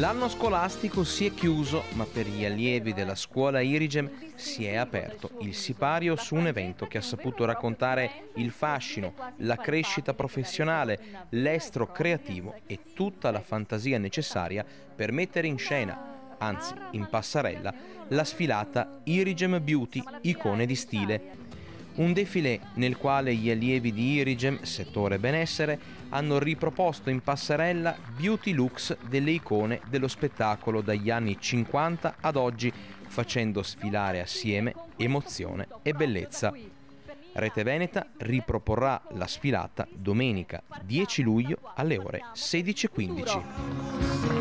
L'anno scolastico si è chiuso, ma per gli allievi della scuola Irigem si è aperto il sipario su un evento che ha saputo raccontare il fascino, la crescita professionale, l'estro creativo e tutta la fantasia necessaria per mettere in scena, anzi in passerella, la sfilata Irigem Beauty, icone di stile. Un defilé nel quale gli allievi di Irigem, settore benessere, hanno riproposto in passerella beauty looks delle icone dello spettacolo dagli anni 50 ad oggi, facendo sfilare assieme emozione e bellezza. Rete Veneta riproporrà la sfilata domenica 10 luglio alle ore 16:15.